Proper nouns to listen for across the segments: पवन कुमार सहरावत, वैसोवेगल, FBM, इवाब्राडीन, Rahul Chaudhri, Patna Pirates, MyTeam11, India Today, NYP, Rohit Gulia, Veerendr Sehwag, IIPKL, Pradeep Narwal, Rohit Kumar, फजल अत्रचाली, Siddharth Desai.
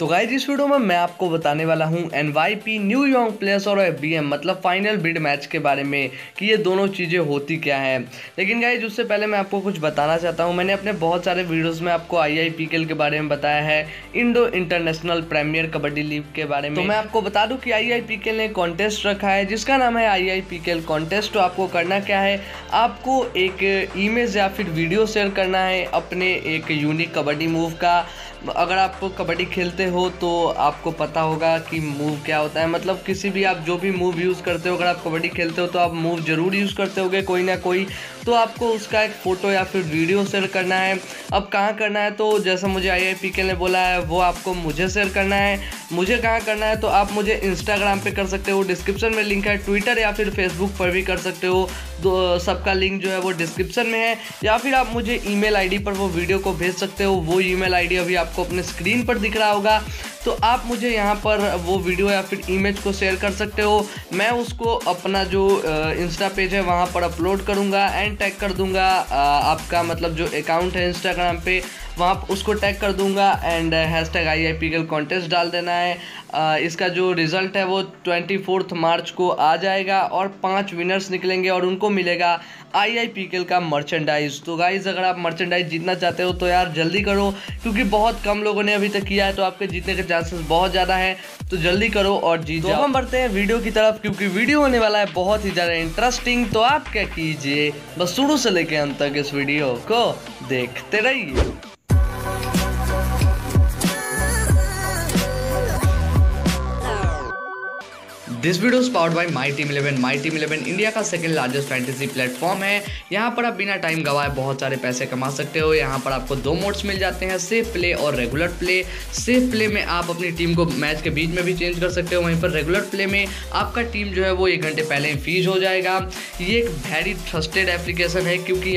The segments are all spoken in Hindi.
तो गाइज इस वीडियो में मैं आपको बताने वाला हूं एनवाईपी न्यू यॉन्ग प्लेयर्स और एफबीएम मतलब फाइनल बिड मैच के बारे में कि ये दोनों चीज़ें होती क्या हैं। लेकिन गाइज उससे पहले मैं आपको कुछ बताना चाहता हूं, मैंने अपने बहुत सारे वीडियोस में आपको आईआईपीकेएल के बारे में बताया है, Indo International Premier Kabaddi League के बारे में। तो मैं आपको बता दूँ कि आईआईपीकेएल ने कॉन्टेस्ट रखा है जिसका नाम है आईआईपीकेएल कॉन्टेस्ट। तो आपको करना क्या है, आपको एक इमेज या फिर वीडियो शेयर करना है अपने एक यूनिक कबड्डी मूव का। अगर आप कबड्डी खेलते हो तो आपको पता होगा कि मूव क्या होता है, मतलब किसी भी आप जो भी मूव यूज़ करते हो, अगर आप कबड्डी खेलते हो तो आप मूव ज़रूर यूज़ करते होगे कोई ना कोई। तो आपको उसका एक फ़ोटो या फिर वीडियो शेयर करना है। अब कहाँ करना है, तो जैसा मुझे आईआईपीकेएल ने बोला है वो आपको मुझे शेयर करना है। मुझे कहाँ करना है, तो आप मुझे इंस्टाग्राम पर कर सकते हो, डिस्क्रिप्शन में लिंक है, ट्विटर या फिर फेसबुक पर भी कर सकते हो, सबका लिंक जो है वो डिस्क्रिप्शन में है। या फिर आप मुझे ईमेल आईडी पर वो वीडियो को भेज सकते हो, वो ईमेल आईडी अभी आपको अपने स्क्रीन पर दिख रहा होगा। तो आप मुझे यहाँ पर वो वीडियो या फिर इमेज को शेयर कर सकते हो, मैं उसको अपना जो इंस्टा पेज है वहाँ पर अपलोड करूँगा एंड टैग कर दूँगा आपका मतलब जो अकाउंट है इंस्टाग्राम पे, वहाँ पर उसको टैग कर दूँगा एंड हैशटैग आईआईपीकेएल कॉन्टेस्ट डाल देना है। इसका जो रिज़ल्ट है वो 24 मार्च को आ जाएगा और 5 विनर्स निकलेंगे और उनको मिलेगा आईआईपीकेएल का मर्चेंडाइज़। तो गाइज़ अगर आप मर्चेंडाइज़ जीतना चाहते हो तो यार जल्दी करो, क्योंकि बहुत कम लोगों ने अभी तक किया है तो आपके जीतने के चांसेस बहुत ज़्यादा है, तो जल्दी करो और जीत जाओ। हम बढ़ते हैं वीडियो की तरफ क्योंकि वीडियो होने वाला है बहुत ही ज़्यादा इंटरेस्टिंग। तो आप क्या कीजिए, बस शुरू से लेकर अंत तक इस वीडियो को देखते रहिए। This video is powered by MyTeam11। MyTeam11 India का सेकंड लार्जेस्ट फैंटेसी प्लेटफॉर्म है। यहाँ पर आप बिना टाइम गवाए बहुत सारे पैसे कमा सकते हो। यहाँ पर आपको 2 मोड्स मिल जाते हैं, सेफ प्ले और रेगुलर प्ले। सेफ प्ले में आप अपनी टीम को मैच के बीच में भी चेंज कर सकते हो, वहीं पर रेगुलर प्ले में आपका टीम जो है वो 1 घंटे पहले ही फ्रीज हो जाएगा। ये एक वेरी ट्रस्टेड एप्लीकेशन है क्योंकि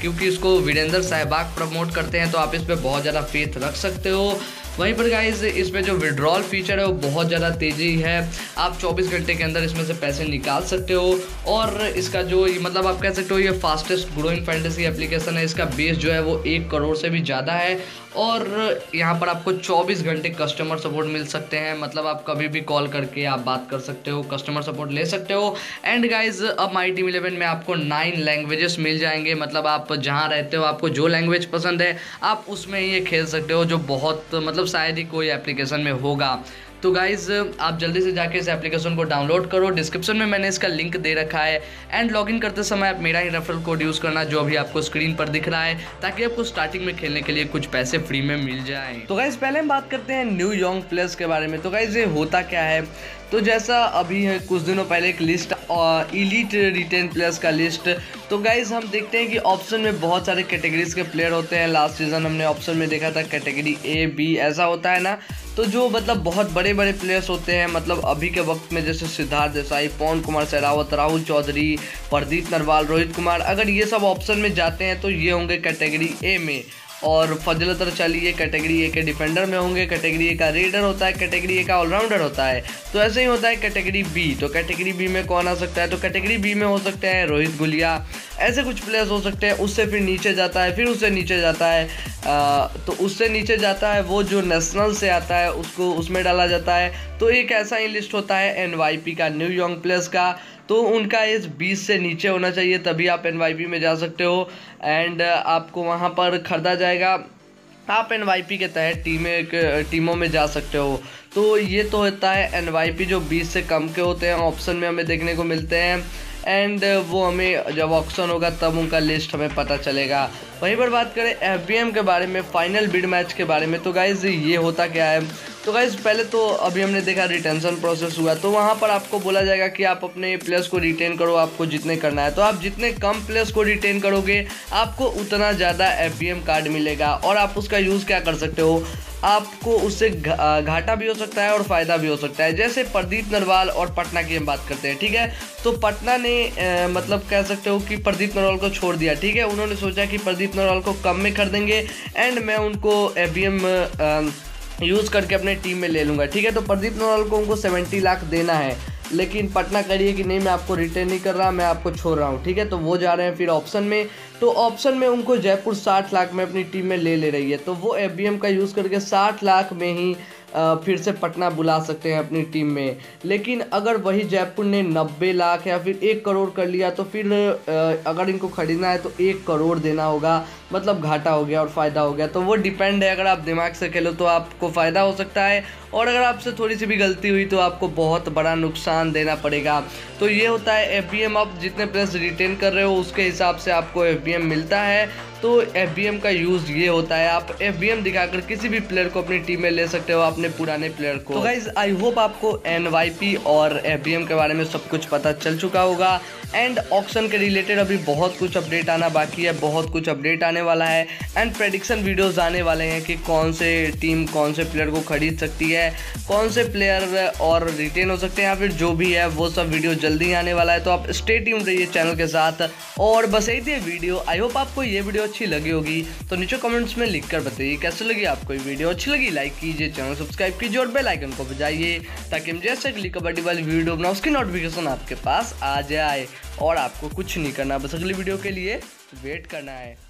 क्योंकि इसको वीरेंद्र सहवाग प्रमोट करते हैं, तो आप इस पर बहुत ज़्यादा फेथ रख सकते हो। वहीं पर गाइज इसमें जो विड्रॉल फीचर है वो बहुत ज़्यादा तेज़ी है, आप 24 घंटे के अंदर इसमें से पैसे निकाल सकते हो। और इसका जो मतलब आप कह सकते हो ये फास्टेस्ट ग्रोइंग फैंटेसी एप्लीकेशन है। इसका बेस जो है वो 1 करोड़ से भी ज़्यादा है और यहाँ पर आपको 24 घंटे कस्टमर सपोर्ट मिल सकते हैं, मतलब आप कभी भी कॉल करके आप बात कर सकते हो, कस्टमर सपोर्ट ले सकते हो। एंड गाइज अब MyTeam11 में आपको 9 लैंग्वेजेस मिल जाएंगे, मतलब आप जहाँ रहते हो आपको जो लैंग्वेज पसंद है आप उसमें ये खेल सकते हो, जो बहुत मतलब शायद ही कोई एप्लीकेशन में होगा। तो गाइज़ आप जल्दी से जाके इस एप्लीकेशन को डाउनलोड करो, डिस्क्रिप्शन में मैंने इसका लिंक दे रखा है। एंड लॉगिन करते समय आप मेरा ही रेफरल कोड यूज़ करना जो अभी आपको स्क्रीन पर दिख रहा है, ताकि आपको स्टार्टिंग में खेलने के लिए कुछ पैसे फ्री में मिल जाए। तो गाइज़ पहले हम बात करते हैं न्यू यॉन्ग प्लेयर्स के बारे में। तो गाइज़ ये होता क्या है, तो जैसा अभी है कुछ दिनों पहले एक लिस्ट और इलीट रिटेन प्लेयर्स का लिस्ट। तो गाइज़ हम देखते हैं कि ऑप्शन में बहुत सारे कैटेगरीज़ के प्लेयर होते हैं। लास्ट सीज़न हमने ऑप्शन में देखा था कैटेगरी A, B ऐसा होता है ना, तो जो मतलब बहुत बड़े बड़े प्लेयर्स होते हैं, मतलब अभी के वक्त में जैसे सिद्धार्थ देसाई, पवन कुमार सहरावत, राहुल चौधरी, प्रदीप नरवाल, रोहित कुमार, अगर ये सब ऑप्शन में जाते हैं तो ये होंगे कैटेगरी A में। और फजल अत्रचाली ये कैटेगरी A के डिफेंडर में होंगे, कैटेगरी A का रेडर होता है, कैटेगरी A का ऑलराउंडर होता है। तो ऐसे ही होता है कैटेगरी B। तो कैटेगरी B में कौन आ सकता है, तो कैटेगरी B में हो सकते हैं रोहित गुलिया, ऐसे कुछ प्लेयर्स हो सकते हैं। उससे फिर नीचे जाता है, फिर उससे नीचे जाता है, तो उससे नीचे जाता है वो जो नेशनल से आता है उसको उसमें डाला जाता है। तो एक ऐसा ही लिस्ट होता है NYP का, न्यू यॉन्ग प्लेयर्स का। तो उनका एज 20 से नीचे होना चाहिए तभी आप NYP में जा सकते हो एंड आपको वहाँ पर खरीदा जाएगा, आप NYP के तहत टीमों में जा सकते हो। तो ये तो होता है NYP जो 20 से कम के होते हैं, ऑप्शन में हमें देखने को मिलते हैं एंड वो हमें जब ऑप्शन होगा तब उनका लिस्ट हमें पता चलेगा। वहीं पर बात करें FBM के बारे में, फाइनल बिड मैच के बारे में। तो गाइज़ ये होता क्या है, तो गाइज़ पहले तो अभी हमने देखा रिटेंशन प्रोसेस हुआ, तो वहाँ पर आपको बोला जाएगा कि आप अपने प्लेयर्स को रिटेन करो, आपको जितने करना है। तो आप जितने कम प्लेयर्स को रिटेन करोगे आपको उतना ज़्यादा FBM कार्ड मिलेगा और आप उसका यूज़ क्या कर सकते हो, आपको उससे घाटा भी हो सकता है और फ़ायदा भी हो सकता है। जैसे प्रदीप नरवाल और पटना की हम बात करते हैं, ठीक है। तो पटना ने मतलब कह सकते हो कि प्रदीप नरवाल को छोड़ दिया, ठीक है। उन्होंने सोचा कि प्रदीप नरवाल को कम में कर देंगे एंड मैं उनको FBM यूज़ करके अपने टीम में ले लूँगा, ठीक है। तो प्रदीप नरवाल को उनको 70 लाख देना है, लेकिन पटना कह रही है कि नहीं मैं आपको रिटेन नहीं कर रहा, मैं आपको छोड़ रहा हूँ, ठीक है। तो वो जा रहे हैं फिर ऑप्शन में, तो ऑप्शन में उनको जयपुर 60 लाख में अपनी टीम में ले रही है। तो वो FBM का यूज़ करके 60 लाख में ही फिर से पटना बुला सकते हैं अपनी टीम में। लेकिन अगर वही जयपुर ने 90 लाख या फिर 1 करोड़ कर लिया तो फिर अगर इनको ख़रीदना है तो 1 करोड़ देना होगा, मतलब घाटा हो गया और फ़ायदा हो गया। तो वो डिपेंड है, अगर आप दिमाग से खेलो तो आपको फ़ायदा हो सकता है और अगर आपसे थोड़ी सी भी गलती हुई तो आपको बहुत बड़ा नुकसान देना पड़ेगा। तो ये होता है एफबीएम, आप जितने प्लेयर्स रिटेन कर रहे हो उसके हिसाब से आपको एफबीएम मिलता है। तो एफबीएम का यूज़ ये होता है, आप एफबीएम दिखाकर किसी भी प्लेयर को अपनी टीम में ले सकते हो, अपने पुराने प्लेयर को। तो गाइज आई होप आपको एनवाईपी और एफबीएम के बारे में सब कुछ पता चल चुका होगा। एंड ऑक्शन के रिलेटेड अभी बहुत कुछ अपडेट आना बाकी है, बहुत कुछ अपडेट आने वाला है एंड प्रेडिक्शन वीडियोज़ आने वाले हैं कि कौन से टीम कौन से प्लेयर को खरीद सकती है, कौन से प्लेयर और रिटेन हो सकते हैं या फिर जो भी है, वो सब वीडियो जल्दी आने वाला है। तो आप स्टे ट्यून्ड रहिए चैनल के साथ। और बस यही थी वीडियो, आई होप आपको ये वीडियो अच्छी लगी होगी। तो नीचे कमेंट्स में लिखकर बताइए कैसे लगी आपको ये वीडियो। अच्छी लगी लाइक कीजिए, चैनल सब्सक्राइब कीजिए और बेल आइकन को बजाइए ताकि हम जैसे अगली कबड्डी वाली वीडियो बनाओ उसकी नोटिफिकेशन आपके पास आ जाए और आपको कुछ नहीं करना, बस अगली वीडियो के लिए वेट करना है।